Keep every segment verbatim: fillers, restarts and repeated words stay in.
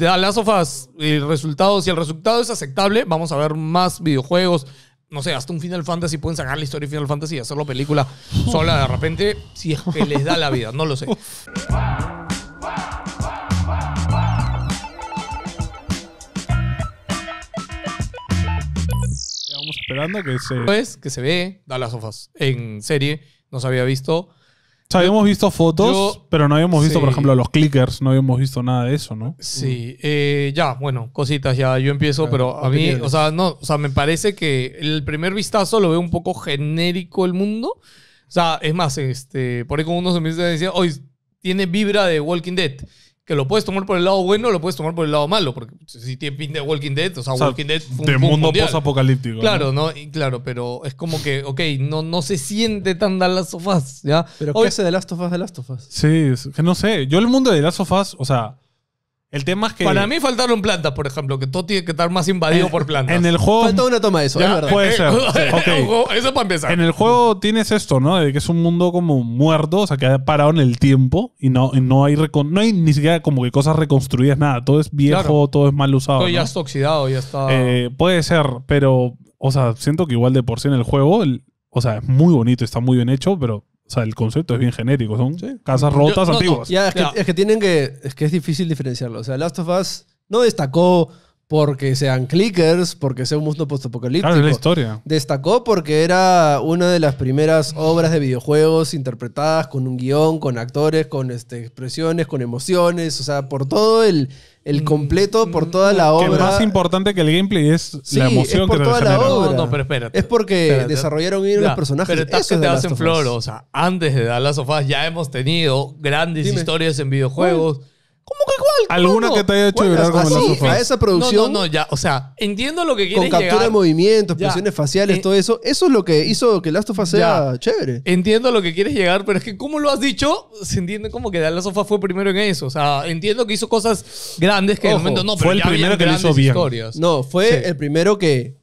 de The Last of Us, el resultado, si el resultado es aceptable, vamos a ver más videojuegos. No sé, hasta un Final Fantasy, pueden sacar la historia de Final Fantasy y hacerlo película sola de repente, si es que les da la vida, no lo sé. Vamos esperando que se... Pues, que se ve The Last of Us en serie, no se había visto. O sea, habíamos visto fotos, Yo, pero no habíamos visto, sí. por ejemplo, los clickers. No habíamos visto nada de eso, ¿no? Sí. Eh, ya, bueno, cositas. Ya yo empiezo, claro, pero a mí... Quieres. O sea, no, o sea, me parece que el primer vistazo lo veo un poco genérico el mundo. O sea, es más, este, por ahí como uno se empieza a decir, hoy tiene vibra de Walking Dead. Que lo puedes tomar por el lado bueno o lo puedes tomar por el lado malo. Porque si tiene pinta de Walking Dead, o sea, o sea Walking Dead... Fue de un mundo post-apocalíptico. Claro, ¿no? ¿no? Y claro, pero es como que, ok, no, no se siente tan The Last of Us, ¿ya? ¿Pero Hoy, qué hace The Last of Us The Last of Us? Sí, es que no sé. Yo el mundo de The Last of Us, o sea, el tema es que... Para mí faltaron plantas, por ejemplo, que todo tiene que estar más invadido en, por plantas. En el juego... Falta una toma de eso, ya, es verdad. Puede ser. Sí. Okay. Eso es para empezar. En el juego tienes esto, ¿no? De que es un mundo como muerto, o sea, que ha parado en el tiempo y no, y no, hay, no hay ni siquiera como que cosas reconstruidas, nada. Todo es viejo, claro. todo es mal usado. Todo ya ¿no? está oxidado, ya está... Eh, puede ser, pero... O sea, siento que igual de por sí en el juego, el, o sea, es muy bonito, está muy bien hecho, pero... O sea, el concepto es bien genérico. Son ¿Sí? casas rotas Yo, no, antiguas. No, ya, es, que, ya. es que tienen que... Es que es difícil diferenciarlo. O sea, Last of Us no destacó porque sean clickers, porque sea un mundo postapocalíptico. Claro, es la historia. Destacó porque era una de las primeras obras de videojuegos interpretadas con un guión, con actores, con este, expresiones, con emociones. O sea, por todo el... El completo por toda la obra. Que más importante que el gameplay es sí, la emoción es por que toda te la obra. No, no, pero espérate. Es porque espérate. desarrollaron bien los personajes. Pero estás que te hacen flor. O sea, antes de The Last of Us ya hemos tenido grandes Dime. historias en videojuegos. ¿Cuál? ¿Cómo que cuál? ¿Alguna ¿Cómo? que te haya hecho llorar como The Last of Us? A esa producción. No, no, no, ya. O sea, entiendo lo que quieres llegar. Con captura de movimientos, expresiones faciales, eh, todo eso. Eso es lo que hizo que Last of Us sea ya. chévere. Entiendo lo que quieres llegar, pero es que, como lo has dicho, se entiende como que The Last of Us fue primero en eso. O sea, entiendo que hizo cosas grandes que Ojo, de momento no, pero fue ya el primero que lo hizo bien. Historias. No, fue sí. el primero que...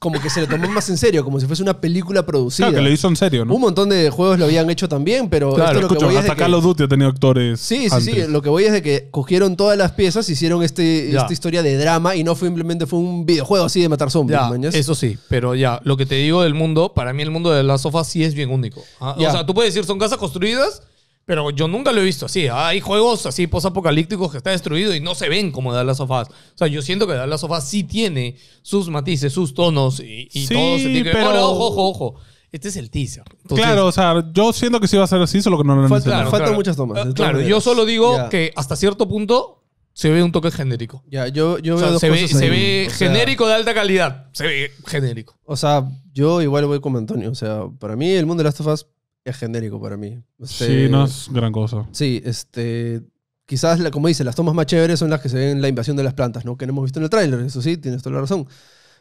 Como que se lo tomó más en serio, como si fuese una película producida. Claro, que lo hizo en serio, ¿no? Un montón de juegos lo habían hecho también, pero... Claro, esto lo escucho, que voy hasta es de Call of Duty ha tenido actores Sí, sí, antes. sí. Lo que voy es de que cogieron todas las piezas, hicieron este, esta historia de drama y no fue simplemente fue un videojuego así de matar zombies. Ya, eso sí, pero ya, lo que te digo del mundo, para mí el mundo de las sofás sí es bien único. ¿Ah? O sea, tú puedes decir, son casas construidas... Pero yo nunca lo he visto así. Hay juegos así posapocalípticos que está destruido y no se ven como The Last of Us. O sea, yo siento que The Last of Us sí tiene sus matices, sus tonos y, y sí, todo. Se tiene que... pero... Ojo, ojo, ojo. Este es el teaser. Entonces, claro, o sea, yo siento que sí va a ser así, solo que no lo han falta, claro, Faltan claro. muchas tomas. Uh, claro, yo solo digo yeah. que hasta cierto punto se ve un toque genérico. Ya, yeah, yo, yo o sea, veo dos se, cosas ve, se ve o genérico sea... de alta calidad. Se ve genérico. O sea, yo igual voy con Antonio. O sea, para mí el mundo de Last of Us es genérico para mí. Este, sí, no es gran cosa. Sí, este... Quizás, la, como dice, las tomas más chéveres son las que se ven en la invasión de las plantas, ¿no? Que no hemos visto en el tráiler, eso sí, tienes toda la razón.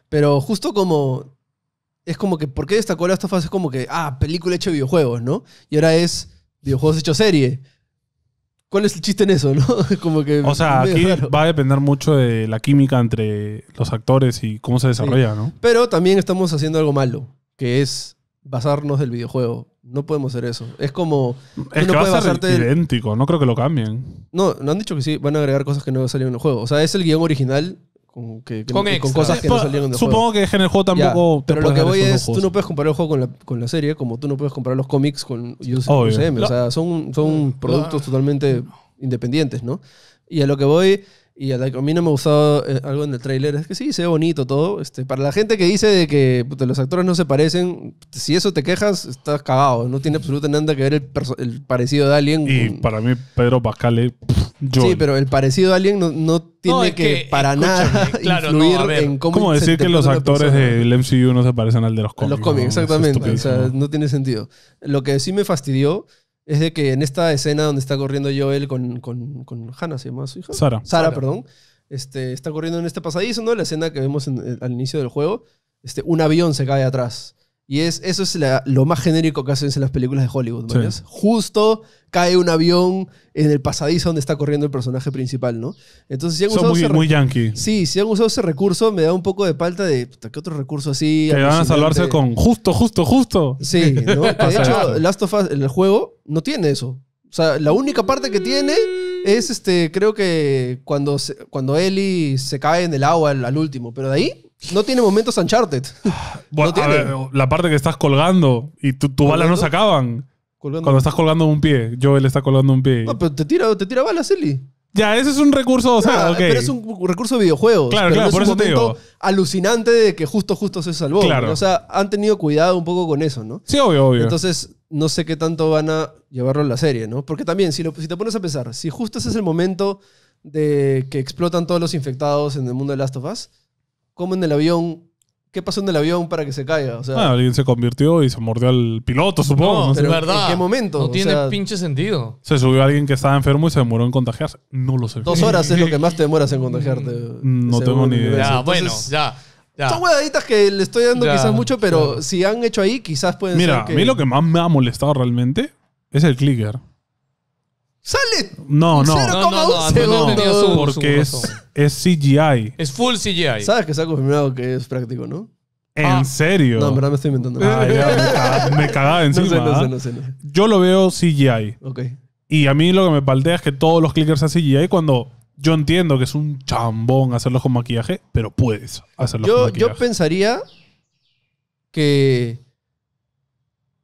Pero justo como... Es como que... ¿Por qué destacó Last of Us? Es como que... Ah, película hecha de videojuegos, ¿no? Y ahora es... Videojuegos hecho serie. ¿Cuál es el chiste en eso, no? Como que... O sea, aquí raro. va a depender mucho de la química entre los actores y cómo se desarrolla, sí. ¿no? Pero también estamos haciendo algo malo, que es... basarnos del videojuego. No podemos hacer eso. Es como... Es que no va a ser idéntico. No creo que lo cambien. No, no han dicho que sí. Van a agregar cosas que no salieron en el juego. O sea, es el guión original con, que, que, con, no, con cosas que no salieron en el Supongo juego. Supongo que en el juego tampoco... Ya, te pero lo que voy es... Tú no puedes comparar el juego con la, con la serie, como tú no puedes comparar los cómics con U C M. O sea, son, son productos totalmente independientes, ¿no? Y a lo que voy... Y a, la, a mí no me ha gustado algo en el tráiler. Es que sí, se ve bonito todo. Este, para la gente que dice de que puta, los actores no se parecen, si eso te quejas, estás cagado. No tiene absolutamente nada que ver el, el parecido de Alien. Y con... para mí Pedro Pascal es... Joel. Sí, pero el parecido de Alien no, no tiene no, es que, que para nada claro, influir no, en cómo... ¿Cómo decir que los actores del M C U no se parecen al de los cómics? Los cómics, ¿no? exactamente. O sea, no tiene sentido. Lo que sí me fastidió... Es de que en esta escena donde está corriendo Joel con, con, con Hannah, ¿se llama su hija? Sara. Sara, perdón. Este, está corriendo en este pasadizo, ¿no? La escena que vemos en, en, al inicio del juego. Este, un avión se cae atrás. Y es, eso es la, lo más genérico que hacen en las películas de Hollywood, ¿no? Sí. Justo cae un avión en el pasadizo donde está corriendo el personaje principal, ¿no? Entonces, si han usado... Son muy, muy yankee. Sí, si han usado ese recurso, me da un poco de falta de... ¿Qué otro recurso así? Que van a salvarse con justo, justo, justo. Sí, ¿no? Que de hecho, Last of Us, el juego, no tiene eso. O sea, la única parte que tiene... es este, creo que cuando, se, cuando Ellie se cae en el agua al, al último, pero de ahí no tiene momentos Uncharted. Bueno, no a ver, la parte que estás colgando y tus tu balas no se acaban. Colgando. Cuando estás colgando un pie, Joel está colgando un pie. No, pero te tira, te tira balas, Ellie. Ya, ese es un recurso, o sea, nah, okay. Pero es un recurso de videojuegos. Claro, claro, no por es un eso te digo. Alucinante de que justo, justo se salvó. Claro. O sea, han tenido cuidado un poco con eso, ¿no? Sí, obvio, obvio. Entonces, no sé qué tanto van a llevarlo en la serie, ¿no? Porque también, si, lo, si te pones a pensar, si justo ese es el momento de que explotan todos los infectados en el mundo de Last of Us, ¿cómo en el avión? ¿Qué pasó en el avión para que se caiga? O sea, ah, alguien se convirtió y se mordió al piloto, supongo. No, no pero sé. Verdad, ¿en qué momento? No tiene o sea, pinche sentido. Se subió a alguien que estaba enfermo y se demoró en contagiarse. No lo sé. Dos horas es lo que más te demoras en contagiarte. No tengo ni idea. Ya, entonces, bueno, ya, ya. Son huevaditas que le estoy dando ya, quizás mucho, pero claro. Si han hecho ahí, quizás pueden Mira, ser que... Mira, a mí lo que más me ha molestado realmente es el clicker. ¡Sale! No, no. cero coma uno segundo. Porque es, es C G I. Es full C G I. ¿Sabes que se ha confirmado que es práctico, no? ¿En ah. serio? No, en verdad me estoy inventando. Ah, ya, me cagaba encima. No sé, no sé, no sé, no sé. Yo lo veo C G I. Ok. Y a mí lo que me paltea es que todos los clickers hacen C G I cuando yo entiendo que es un chambón hacerlos con maquillaje, pero puedes hacerlos yo, con maquillaje. Yo pensaría que...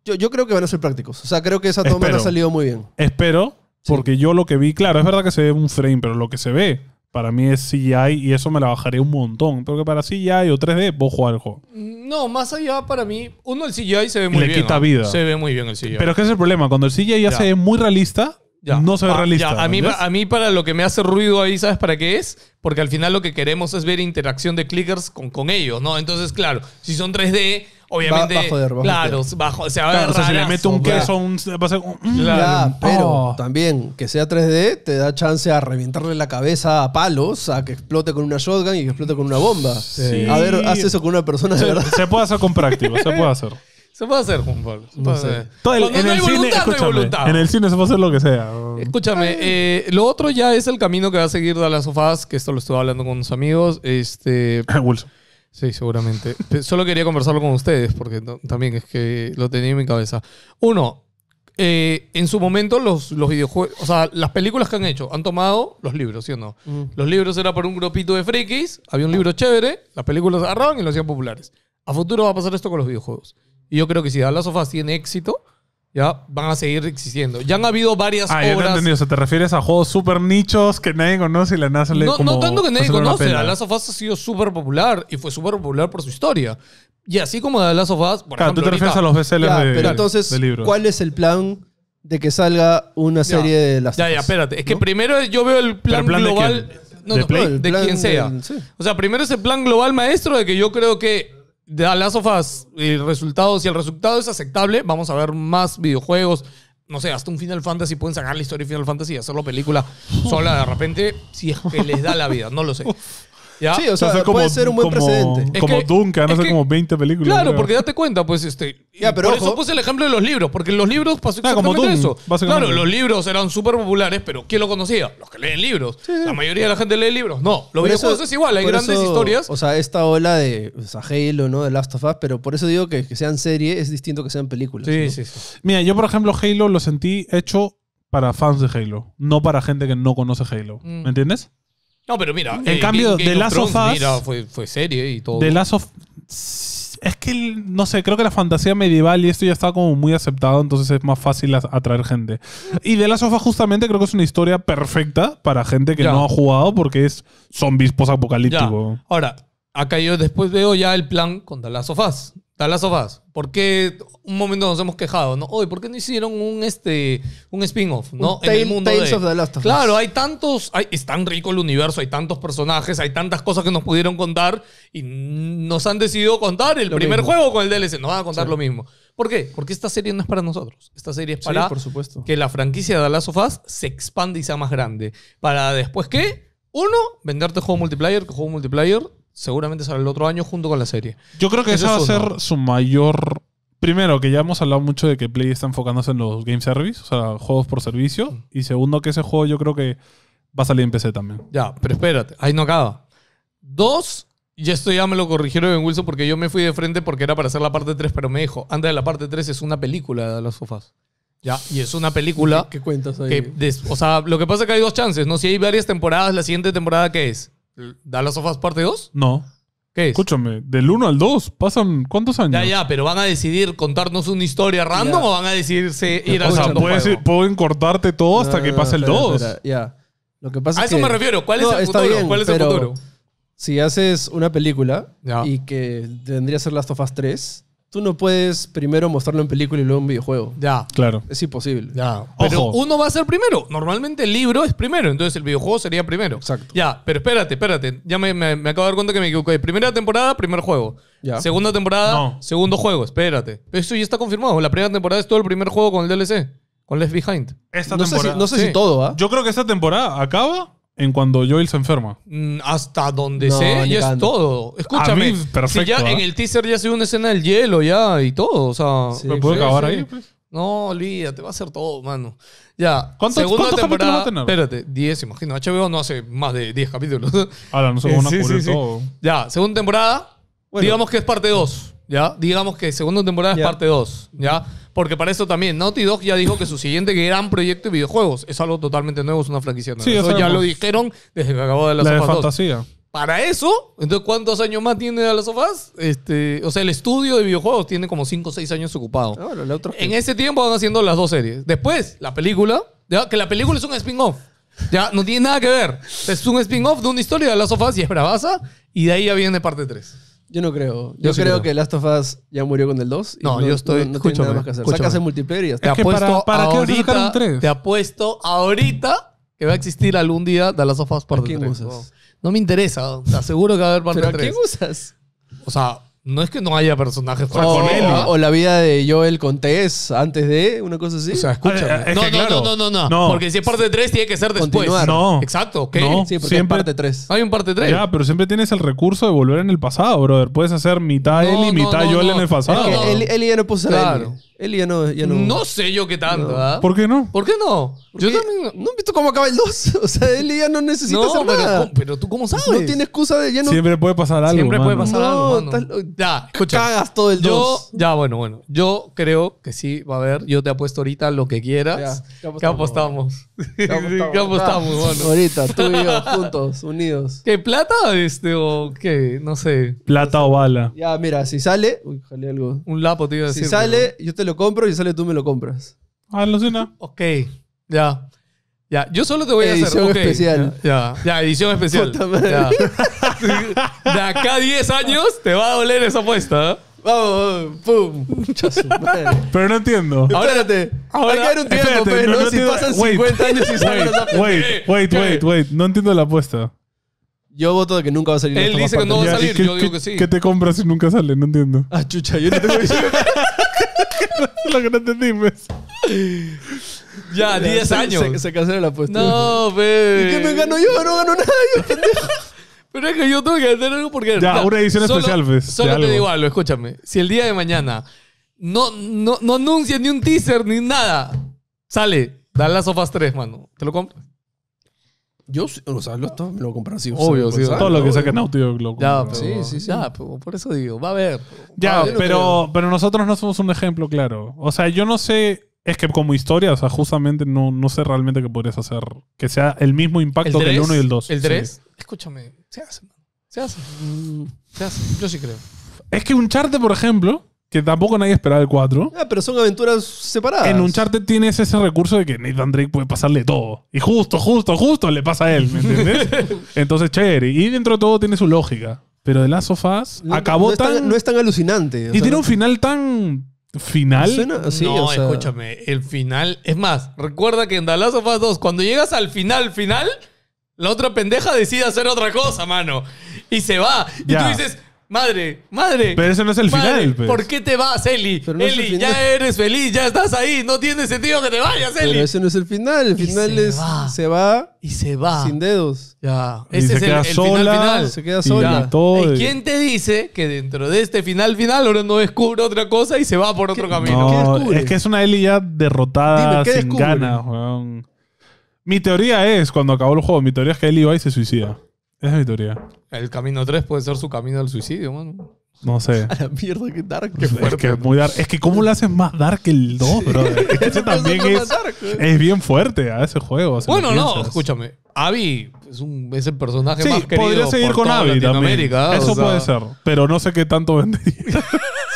Yo, yo creo que van a ser prácticos. O sea, creo que esa toma ha salido muy bien. Espero... Porque sí. Yo lo que vi, claro, es verdad que se ve un frame, pero lo que se ve para mí es C G I y eso me la bajaré un montón. Porque para C G I o tres D vos jugar el juego. No, más allá para mí, uno el C G I se ve muy le bien. Le quita ¿no? vida. Se ve muy bien el C G I. Pero es que ese es el problema. Cuando el C G I ya, ya. se ve muy realista, ya. no se ve ah, realista. Ya. A, mí, a mí para lo que me hace ruido ahí, ¿sabes para qué es? Porque al final lo que queremos es ver interacción de clickers con, con ellos, ¿no? Entonces, claro, si son tres D... Obviamente, va, va a joder, va a claro, bajo, se va claro, a ver o sea, rarazo, si le mete un queso, un, va a ser un... Claro, ya, pero oh. también que sea tres D te da chance a reventarle la cabeza a palos, a que explote con una shotgun y que explote con una bomba. Sí. A ver, haz eso con una persona de verdad. Se puede hacer con práctico, se puede hacer. Se puede hacer, Juan Pablo. No sé. el, en, no el cine, voluntad, no en el cine se puede hacer lo que sea. Escúchame, eh, lo otro ya es el camino que va a seguir de las sofás, que esto lo estuve hablando con unos amigos. Este... Wilson. Sí, seguramente. Solo quería conversarlo con ustedes porque no, también es que lo tenía en mi cabeza. Uno, eh, en su momento los, los videojuegos, o sea, las películas que han hecho, han tomado los libros, ¿sí o no? Mm. Los libros eran para un grupito de frikis, había un libro chévere, las películas agarraban y lo hacían populares. A futuro va a pasar esto con los videojuegos. Y yo creo que si The Last of Us tiene éxito, ya van a seguir existiendo. Ya han habido varias ah, obras... Ah, ya te he entendido. O sea, te refieres a juegos súper nichos que nadie conoce y la NASA le... No, como no tanto que nadie conoce. The Last of Us ha sido súper popular y fue súper popular por su historia. Y así como The Last of Us... Por claro, ejemplo, tú te refieres ahorita, a los bestsellers de libros. Pero entonces, ¿cuál es el plan de que salga una serie ya, de las... Ya, ya, espérate. Es que ¿no? primero yo veo el plan, el plan global... De quién? No, ¿De, no, Play? No, de quien sea. Del, sí. O sea, primero es el plan global maestro de que yo creo que... de The Last of Us, el resultado, si el resultado es aceptable, vamos a ver más videojuegos. No sé, hasta un Final Fantasy, pueden sacar la historia de Final Fantasy y hacerlo película sola de repente, si es que les da la vida, no lo sé. ¿Ya? Sí, o sea, puede como, ser un buen como, precedente. Como Duncan, no sé, como veinte películas. Claro, creo. Porque date cuenta, pues, este... Ya, pero por ojo. Eso puse el ejemplo de los libros, porque en los libros pasó exactamente ah, como Doom, eso. Claro, los libros eran súper populares, pero ¿quién lo conocía? Los que leen libros. Sí. La mayoría de la gente lee libros. No, los videojuegos es igual, hay grandes eso, historias. O sea, esta ola de o sea, Halo, ¿no? De Last of Us, pero por eso digo que, que sean serie es distinto que sean películas. Sí, ¿no? sí, sí. Mira, yo por ejemplo Halo lo sentí hecho para fans de Halo, no para gente que no conoce Halo. Mm. ¿Me entiendes? No, pero mira. En eh, cambio, The Last of Us. Mira, fue, fue serie y todo. The Last of Us. Es que, no sé, creo que la fantasía medieval y esto ya está como muy aceptado, entonces es más fácil atraer gente. Y The Last of Us, justamente, creo que es una historia perfecta para gente que ya. no ha jugado porque es zombies posapocalíptico. Ahora, acá yo después veo ya el plan con The Last of Us. The Last of Us. ¿Por qué un momento nos hemos quejado? ¿No? Oye, ¿por qué no hicieron un, este, un spin-off? ¿No? En el mundo Tales de... of The Last of Us. Claro, hay tantos... Hay, es tan rico el universo, hay tantos personajes, hay tantas cosas que nos pudieron contar y nos han decidido contar el lo primer mismo. Juego con el D L C. Nos van a contar sí. lo mismo. ¿Por qué? Porque esta serie no es para nosotros. Esta serie es para sí, por supuesto. Que la franquicia de The Last of Us se expande y sea más grande. Para después, ¿qué? Uno, venderte juego multiplayer, que juego multiplayer... Seguramente sale el otro año junto con la serie. Yo creo que esa va a ser su mayor... Primero, que ya hemos hablado mucho de que Play está enfocándose en los game service, o sea, juegos por servicio. Y segundo, que ese juego yo creo que va a salir en P C también. Ya, pero espérate, ahí no acaba. Dos, y esto ya me lo corrigieron en Wilson porque yo me fui de frente porque era para hacer la parte tres, pero me dijo, antes de la parte tres es una película de las sofás. Ya, y es una película... ¿Qué, qué cuentas ahí? Que des, o sea, lo que pasa es que hay dos chances, ¿no? Si hay varias temporadas, ¿la siguiente temporada qué es? ¿The Last of Us parte dos? No. ¿Qué es? Escúchame, del uno al dos pasan ¿cuántos años? Ya, ya, pero ¿van a decidir contarnos una historia random ya. o van a decidirse ir a otro juego? Pueden cortarte todo hasta no, que pase no, no, el espera, dos. Espera, ya. Lo que pasa a es eso que... me refiero. ¿Cuál no, es el futuro? Bien, ¿Cuál es el futuro? Si haces una película ya. y que tendría que ser Last of Us tres, tú no puedes primero mostrarlo en película y luego en videojuego. Ya. Claro. Es imposible. Ya. Pero Ojo. uno va a ser primero. Normalmente el libro es primero, entonces el videojuego sería primero. Exacto. Ya, pero espérate, espérate. Ya me, me, me acabo de dar cuenta que me equivoqué. Primera temporada, primer juego. Ya. Segunda temporada, no. segundo juego. Espérate. Eso ya está confirmado. La primera temporada es todo el primer juego con el D L C. Con Left Behind. Esta no temporada. Sé si, no sé sí. si todo, ¿ah? ¿eh? Yo creo que esta temporada acaba en cuando Joel se enferma. Mm, hasta donde no, sé, ya es todo. Escúchame. Mí, perfecto, si ya ¿eh? en el teaser ya se ve una escena del hielo ya y todo. O sea, sí, ¿me puedo sí, acabar sí. ahí? Please? No, olvídate, va a ser todo, mano. Ya. ¿Cuántos, ¿cuántos capítulos va a tener? Espérate, diez, imagino. H B O no hace más de diez capítulos. Ahora, no se van a sí, cubrir sí, todo. Sí. Ya, segunda temporada, bueno. digamos que es parte dos. Ya, digamos que segunda temporada yeah. es parte dos. Ya. Porque para eso también Naughty Dog ya dijo que su siguiente gran proyecto de videojuegos es algo totalmente nuevo, es una franquicia nueva. Sí, eso ya lo dijeron desde que acabó de las sofás. La de fantasía. Para eso, entonces, ¿cuántos años más tiene de las sofás? Este, o sea, el estudio de videojuegos tiene como cinco o seis años ocupado. Ahora, la otra en que... ese tiempo van haciendo las dos series. Después, la película, ¿ya? que la película es un spin-off. Ya, no tiene nada que ver. Es un spin-off de una historia de las sofás y es bravaza. Y de ahí ya viene parte tres. Yo no creo. Yo, yo sí creo, creo que Last of Us ya murió con el dos. No, no yo estoy... No, no tiene nada más que hacer. Escúchame. Sacas el multiplayer y ya está. Es que para, ¿para qué vas a sacar un tres? Te apuesto ahorita que va a existir algún día The Last of Us parte tres. ¿Quién usas? No, no me interesa. Te aseguro que va a haber parte tres. ¿Pero a quién usas? O sea, no es que no haya personajes para con él. O la vida de Joel con Tess antes de... Una cosa así. O sea, escúchame. Es no, no, claro. no, no, no, no. Porque si es parte tres tiene que ser después. Continuar. No. Exacto. ¿Qué? No. Sí, porque siempre... hay parte tres. Hay un parte tres. Ya, pero siempre tienes el recurso de volver en el pasado, brother. Puedes hacer mitad no, Ellie, no, mitad no, Joel no. en el pasado. Es que no. Ellie ya no puede ser claro. Ellie. Ellie ya no, ya no... No sé yo qué tanto, ¿verdad? No. ¿Por qué no? ¿Por qué no? Porque yo también... ¿No has visto cómo acaba el dos? O sea, Ellie ya no necesita no, hacer pero, nada. Pero tú cómo sabes. No tiene excusa de... Ya no... Siempre puede pasar algo, Siempre mano. puede pasar no, algo, mano. Tal... Ya, escucha. Cagas todo el dos. Yo, ya, bueno, bueno. Yo creo que sí va a haber. Yo te apuesto ahorita lo que quieras. Ya, ¿Qué apostamos? ¿Qué apostamos? ¿Qué apostamos, mano? Ahorita, tú y yo, juntos, unidos. ¿Qué, plata este o qué? No sé. Plata no sé. o bala. Ya, mira, si sale... Uy, jale algo. Un lapo te iba a decir. Si sale, yo te lo compro y sale tú me lo compras. Ah, no sé nada. Ok, ya. Ya, yo solo te voy edición a hacer... Edición okay. especial. Ya, ya, edición especial. Ya. De acá a diez años te va a doler esa apuesta, ¿eh? Vamos, pum. Pero no entiendo. Espérate. Ahora, hay que dar un tiempo, espérate, pero no, no si entiendo. pasan wait, cincuenta años y salen los apuestas. Wait, wait, wait, wait. No entiendo la apuesta. Yo voto de que nunca va a salir. Él dice que no va a salir, yo digo que sí. ¿Qué te compras si nunca sale? No entiendo. Ah, chucha, yo no tengo que lo que no entendí, pues. Ya, diez años. Se, se cancela la apuesta. No, bebé. ¿Y qué me gano yo? No gano nada, yo, pendejo. Pero es que yo tengo que hacer algo porque... Ya, no, una edición solo, especial, pues. Solo te digo algo, escúchame. Si el día de mañana no, no, no anuncian ni un teaser ni nada, sale The Last of Us tres, mano. ¿Te lo compras? Yo, o sea, lo, todo, me lo compro así. Obvio, sí, todo lo que saquen Naughty Dog lo compro. Ya, pero, sí, sí, sí. Ya, pero por eso digo, va a haber. Ya, a ver, pero, pero nosotros no somos un ejemplo claro. O sea, yo no sé... Es que como historia, o sea, justamente no, no sé realmente qué podrías hacer. Que sea el mismo impacto que el uno y el dos. ¿El tres? Sí. Escúchame, se hace. Se hace. Se hace, yo sí creo. Es que Uncharted, por ejemplo... Que tampoco nadie esperaba el cuatro. Ah, pero son aventuras separadas. En Uncharted tienes ese recurso de que Nathan Drake puede pasarle todo. Y justo, justo, justo le pasa a él, ¿me entiendes? Entonces, chévere. Y dentro de todo tiene su lógica. Pero The Last of Us no, acabó no tan, tan... No es tan alucinante. Y sea, tiene un final tan... ¿Final? Suena, sí, no, o sea, escúchame. El final... Es más, recuerda que en The Last of Us dos, cuando llegas al final, final, la otra pendeja decide hacer otra cosa, mano. Y se va. Y ya. tú dices... Madre, madre. Pero eso no es el madre, final. Pues. ¿Por qué te vas, Eli? No Eli, ya eres feliz, ya estás ahí. No tiene sentido que te vayas, Eli. Pero ese no es el final. El y final se es... Va. Se va. Y se va. Sin dedos. Ya. Y ese es el, el sola, final final. Se queda sola. ¿Y quién te dice que dentro de este final final ahora no descubre otra cosa y se va por otro ¿Qué, camino? No, ¿Qué descubre? Es que es una Eli ya derrotada, Dime, sin descubre? ganas, weón. Mi teoría es, cuando acabó el juego, mi teoría es que Eli va y se suicida. Esa es mi teoría. El camino tres puede ser su camino al suicidio, mano. No sé. A la mierda, qué dark. Qué fuerte. Es que es muy dark. Es que cómo lo hacen más dark que el dos, sí, bro. Es que ese también es, dark, es bien fuerte a ese juego. Si bueno, no, escúchame. Abby es, un, es el personaje sí, más querido podría seguir por con toda Abby Latinoamérica. Eso o sea... puede ser. Pero no sé qué tanto vendería.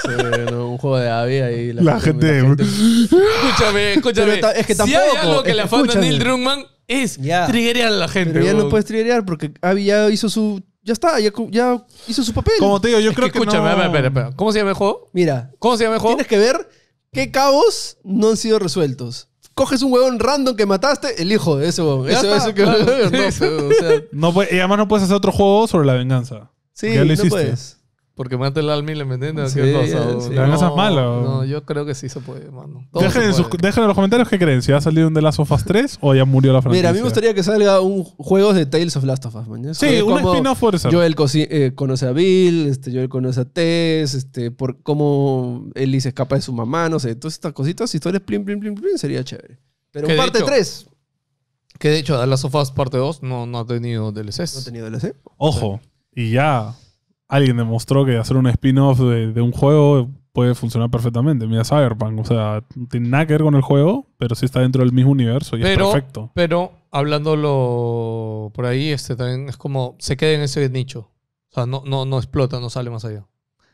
Sí, no, un juego de Abby ahí. La, la gente... gente... Escúchame, escúchame. Pero es que tampoco... Si hay algo que le afana a Neil Druckmann es yeah. triggerear a la gente. Pero ya no puedes triggerear porque Abby ya hizo su... Ya está, ya, ya hizo su papel. Como te digo, yo es creo que, que escúchame, no... espera, espera. ¿Cómo se llama el juego? Mira. ¿Cómo se llama el juego? Tienes que ver qué cabos no han sido resueltos. Coges un huevón random que mataste, el hijo de ese huevón. Eso, eso que... Claro. No, sí. o sea... no, y además no puedes hacer otro juego sobre la venganza. Sí, ya lo hiciste. No puedes. Porque mata el alma y le meten a sí, qué cosa. Sí. ¿La venganza no, es mala? ¿O? No, yo creo que sí se puede, mano. Dejen en, sus, dejen en los comentarios qué creen. ¿Si ha salido un The Last of Us tres o ya murió la franquicia? Mira, a mí me gustaría que salga un juego de Tales of Last of Us, man. Sí, un spin-off fuerza. Joel eh, conoce a Bill, este, Joel conoce a Tess, este, por cómo Ellie se escapa de su mamá, no sé. Todas estas cositas, historias plin, plin, plin, plin, sería chévere. Pero un parte tres. Que de hecho, The Last of Us parte dos no, no ha tenido D L Cs. No ha tenido D L C. Ojo, o sea, y ya... Alguien demostró que hacer un spin-off de, de un juego puede funcionar perfectamente. Mira Cyberpunk, o sea, no tiene nada que ver con el juego, pero sí está dentro del mismo universo y pero, es perfecto. Pero, hablándolo por ahí, este también es como, se queda en ese nicho. O sea, no, no, no explota, no sale más allá.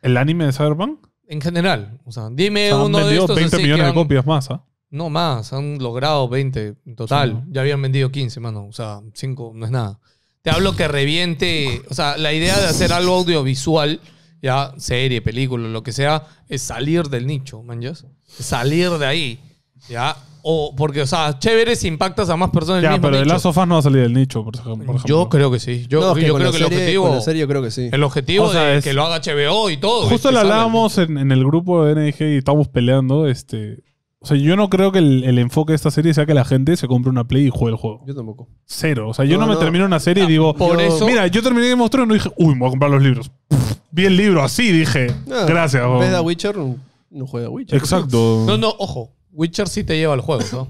¿El anime de Cyberpunk? En general. O sea, dime o sea, uno de estos... Han vendido veinte millones han, de copias más, ¿ah? ¿eh? No más, han logrado veinte en total. Sí, ¿no? Ya habían vendido quince, mano. O sea, cinco no es nada. Te hablo que reviente... O sea, la idea de hacer algo audiovisual, ya serie, película, lo que sea, es salir del nicho, man. ¿Ya? Salir de ahí, ¿ya? O porque, o sea, chévere si impactas a más personas del ya, mismo nicho. Ya, pero The Last of Us no va a salir del nicho, por ejemplo. Yo creo que sí. Yo, no, que yo creo que serie, el objetivo... Con la serie yo creo que sí. El objetivo o sea, de es que lo haga H B O y todo. Justo lo hablábamos en, en el grupo de N G y estábamos peleando, este... O sea, yo no creo que el, el enfoque de esta serie sea que la gente se compre una Play y juegue el juego. Yo tampoco. Cero. O sea, yo no, no me no. termino una serie no, y digo... Por yo, eso... Mira, yo terminé de mostrar y no dije... Uy, me voy a comprar los libros. Pff, vi el libro así, dije... No, gracias. En vez de Witcher, no juega Witcher. Exacto. No, no, ojo. Witcher sí te lleva al juego, ¿no?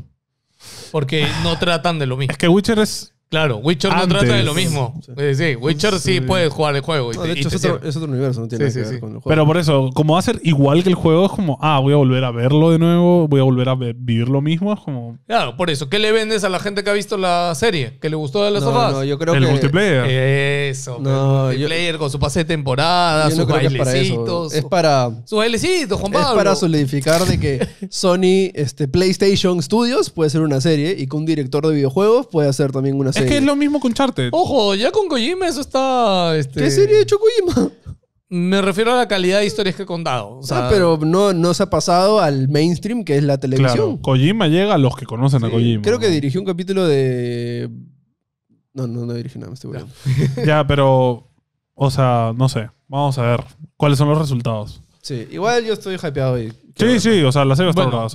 Porque no tratan de lo mismo. Es que Witcher es... Claro, Witcher antes. No trata de lo mismo. Sí, sí Witcher sí, sí puede jugar el juego. Y no, de te, hecho, y te es, otro, es otro universo, no tiene sí, nada sí, que ver sí. con el juego. Pero por eso, como va a ser igual que el juego, es como, ah, voy a volver a verlo de nuevo, voy a volver a vivir lo mismo. Es como... Claro, por eso. ¿Qué le vendes a la gente que ha visto la serie? ¿Que le gustó de las hojas? No, no, yo creo el que... multiplayer. Eso, no, el multiplayer yo... con su pase de temporada, yo sus no bailecitos. Su... Es para... Sus bailecitos, Juan Pablo. Es para solidificar de que Sony, este, PlayStation Studios puede ser una serie y que un director de videojuegos puede hacer también una serie. Es que es lo mismo con Uncharted. Ojo, ya con Kojima eso está... Este... ¿Qué serie ha hecho Kojima? Me refiero a la calidad de historias que he contado. O sea, ah, pero no, no se ha pasado al mainstream, que es la televisión. Claro, Kojima llega a los que conocen sí, a Kojima. Creo que dirigió un capítulo de... No, no, no dirigió nada, me estoy volviendo. Ya, pero... O sea, no sé. Vamos a ver cuáles son los resultados. Sí, igual yo estoy hypeado. Y sí, sí, o sea, la serie está bueno,